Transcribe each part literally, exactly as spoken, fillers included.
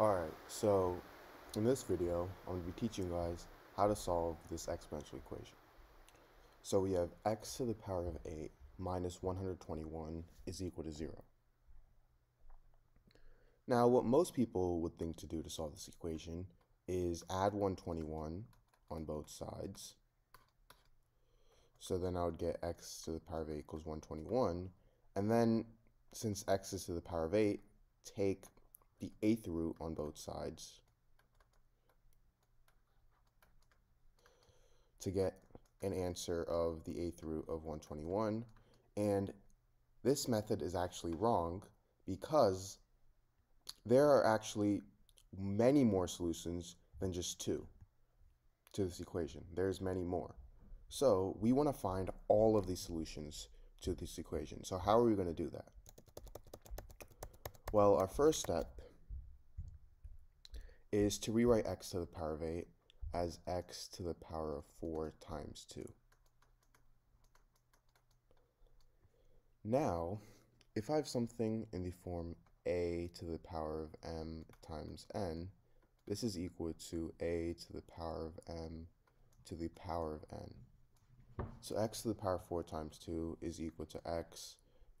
Alright, so in this video, I'm going to be teaching you guys how to solve this exponential equation. So we have x to the power of eight minus one hundred twenty-one is equal to zero. Now, what most people would think to do to solve this equation is add one hundred twenty-one on both sides. So then I would get x to the power of eight equals one hundred twenty-one. And then, since x is to the power of eight, take the eighth root on both sides to get an answer of the eighth root of one hundred twenty-one. And this method is actually wrong because there are actually many more solutions than just two to this equation. There's many more. So we want to find all of these solutions to this equation. So how are we going to do that? Well, our first step is to rewrite x to the power of eight as x to the power of four times two. Now, if I have something in the form a to the power of m times n, this is equal to a to the power of m to the power of n. So x to the power of four times two is equal to x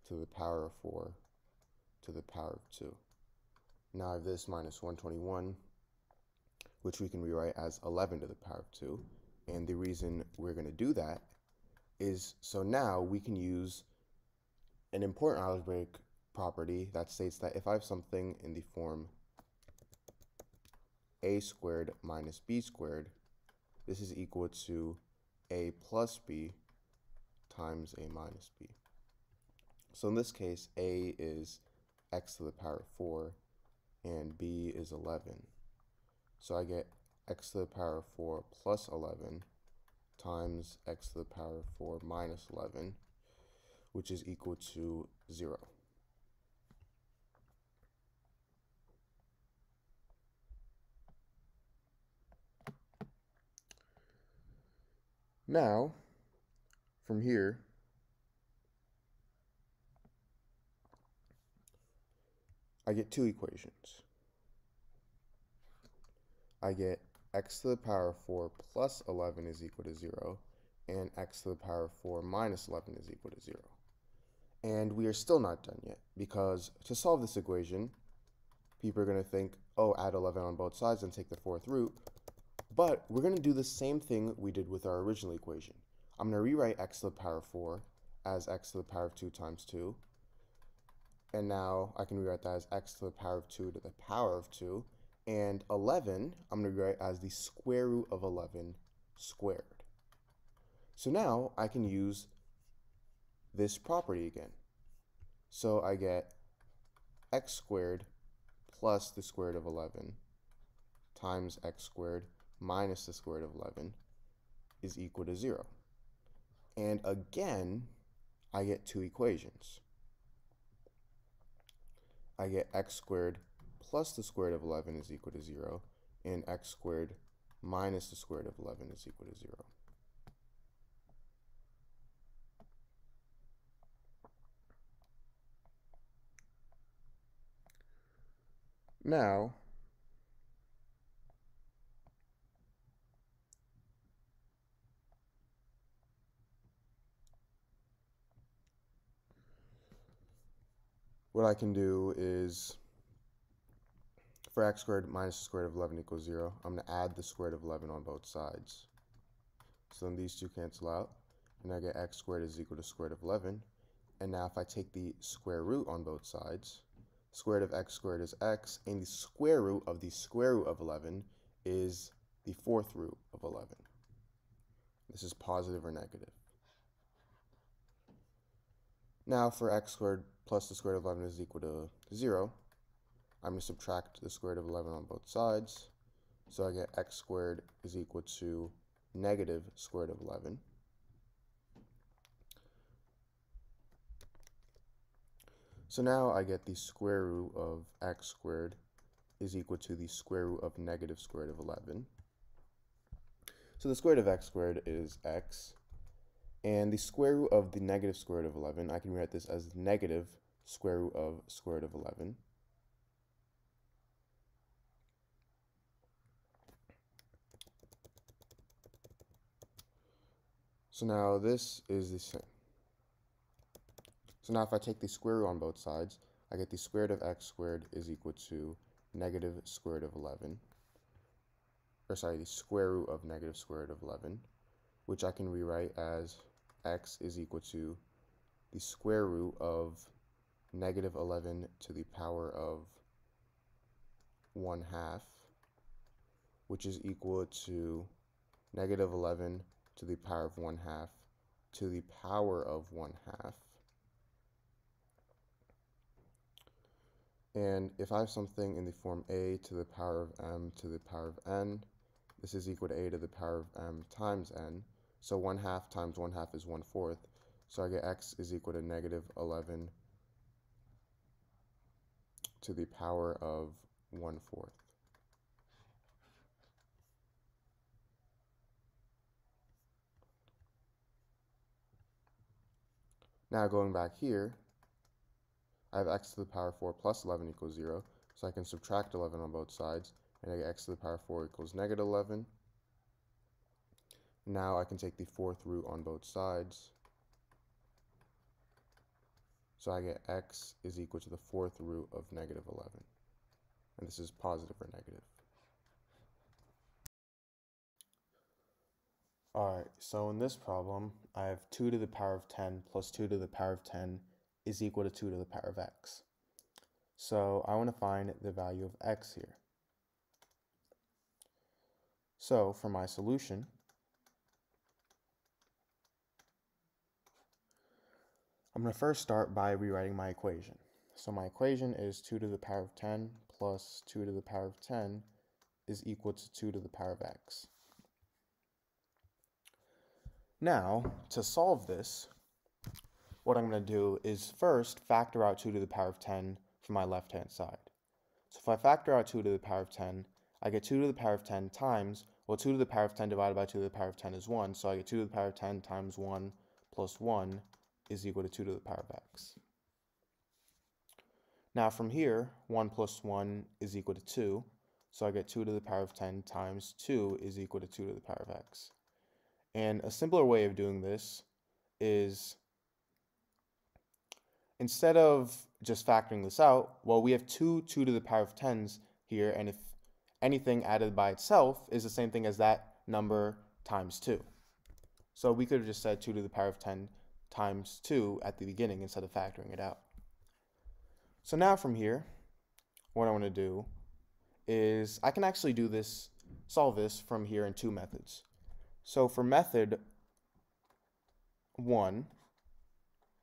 to the power of four to the power of two. Now I have this minus one hundred twenty-one, which we can rewrite as eleven to the power of two. And the reason we're going to do that is so now we can use an important algebraic property that states that if I have something in the form a squared minus b squared, this is equal to a plus b times a minus b. So in this case, a is x to the power of four, and b is eleven. So I get x to the power of four plus eleven times x to the power of four minus eleven, which is equal to zero. Now, from here, I get two equations. I get x to the power of four plus eleven is equal to zero, and x to the power of four minus eleven is equal to zero. And we are still not done yet, because to solve this equation, people are going to think, oh, add eleven on both sides and take the fourth root. But we're going to do the same thing we did with our original equation. I'm going to rewrite x to the power of four as x to the power of two times two. And now I can rewrite that as x to the power of two to the power of two. And eleven, I'm going to rewrite as the square root of eleven squared. So now I can use this property again. So I get x squared plus the square root of eleven times x squared minus the square root of eleven is equal to zero. And again, I get two equations. I get x squared plus the square root of eleven is equal to zero, and x squared minus the square root of eleven is equal to zero. Now, what I can do is, for x squared minus the square root of eleven equals zero, I'm going to add the square root of eleven on both sides. So then these two cancel out, and I get x squared is equal to square root of eleven. And now if I take the square root on both sides, square root of x squared is x, and the square root of the square root of eleven is the fourth root of eleven. This is positive or negative. Now for x squared plus the square root of eleven is equal to zero, I'm going to subtract the square root of eleven on both sides. So I get x squared is equal to negative square root of eleven. So now I get the square root of x squared is equal to the square root of negative square root of eleven. So the square root of x squared is x. And the square root of the negative square root of eleven, I can rewrite this as negative square root of square root of eleven. So now this is the same. So now if I take the square root on both sides, I get the square root of x squared is equal to negative square root of eleven. Or sorry, the square root of negative square root of eleven, which I can rewrite as x is equal to the square root of negative eleven to the power of one half, which is equal to negative eleven to the power of one half to the power of one half. And if I have something in the form a to the power of m to the power of n, this is equal to a to the power of m times n. So one half times one half is one fourth. So I get x is equal to negative eleven to the power of one fourth. Now going back here, I have x to the power four plus eleven equals zero, so I can subtract eleven on both sides, and I get x to the power four equals negative eleven. Now I can take the fourth root on both sides, so I get x is equal to the fourth root of negative eleven, and this is positive or negative. Alright, so in this problem, I have two to the power of ten plus two to the power of ten is equal to two to the power of x. So I want to find the value of x here. So for my solution, I'm going to first start by rewriting my equation. So my equation is two to the power of ten plus two to the power of ten is equal to two to the power of x. Now, to solve this, what I'm going to do is first factor out two to the power of ten from my left-hand side. So if I factor out two to the power of ten, I get two to the power of ten times, well, two to the power of ten divided by two to the power of ten is one, so I get two to the power of ten times one plus one is equal to two to the power of x. Now from here, one plus one is equal to two, so I get two to the power of ten times two is equal to two to the power of x. And a simpler way of doing this is, instead of just factoring this out, well, we have two two to the power of tens here, and if anything added by itself is the same thing as that number times two. So we could have just said two to the power of ten times two at the beginning instead of factoring it out. So now from here, what I want to do is I can actually do this, solve this from here in two methods. So for method one,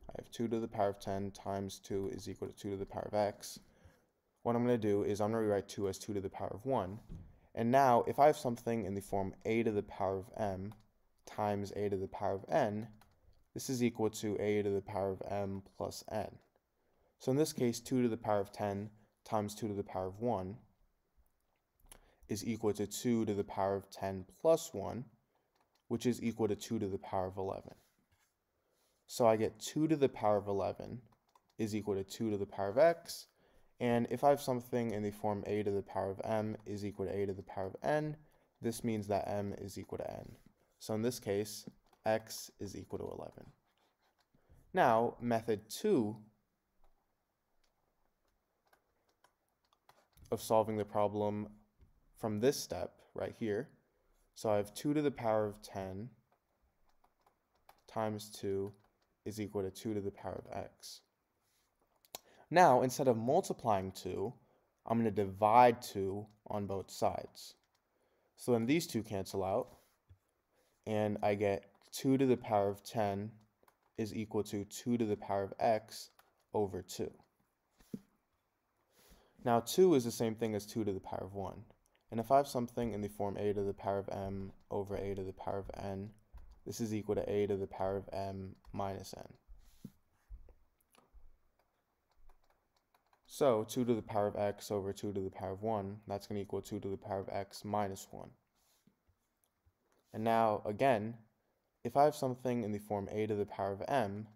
I have two to the power of ten times two is equal to two to the power of x. What I'm going to do is I'm going to rewrite two as two to the power of one. And now if I have something in the form a to the power of m times a to the power of n, this is equal to a to the power of m plus n. So in this case, two to the power of ten times two to the power of one is equal to two to the power of ten plus one, which is equal to two to the power of eleven. So I get two to the power of eleven is equal to two to the power of x. And if I have something in the form a to the power of m is equal to a to the power of n, this means that m is equal to n. So in this case, x is equal to eleven. Now, method two of solving the problem from this step right here. So I have two to the power of ten times two is equal to two to the power of x. Now, instead of multiplying two, I'm going to divide two on both sides. So then these two cancel out, and I get two to the power of ten is equal to two to the power of x over two. Now, two is the same thing as two to the power of one. And if I have something in the form a to the power of m over a to the power of n, this is equal to a to the power of m minus n. So two to the power of x over two to the power of one, that's going to equal two to the power of x minus one. And now, again, if I have something in the form a to the power of m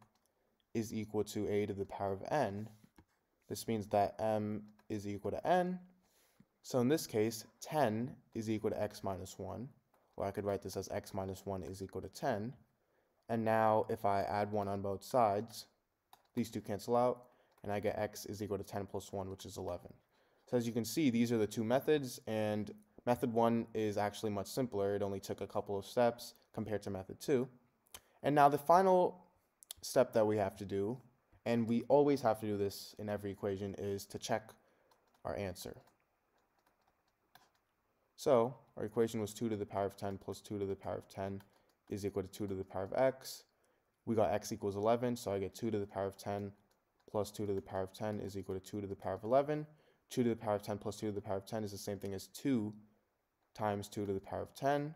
is equal to a to the power of n, this means that m is equal to n. So in this case, ten is equal to x minus one. Or I could write this as x minus one is equal to ten. And now if I add one on both sides, these two cancel out, and I get x is equal to ten plus one, which is eleven. So as you can see, these are the two methods, and method one is actually much simpler. It only took a couple of steps compared to method two. And now the final step that we have to do, and we always have to do this in every equation, is to check our answer. So our equation was two to the power of ten plus two to the power of ten is equal to two to the power of x. We got x equals eleven, so I get two to the power of ten plus two to the power of ten is equal to two to the power of eleven. two to the power of ten plus two to the power of ten is the same thing as two times two to the power of ten.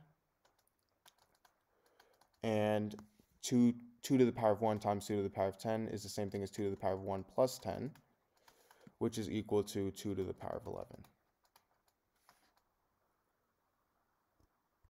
And two, two to the power of one times two to the power of ten is the same thing as two to the power of one plus ten, which is equal to two to the power of eleven.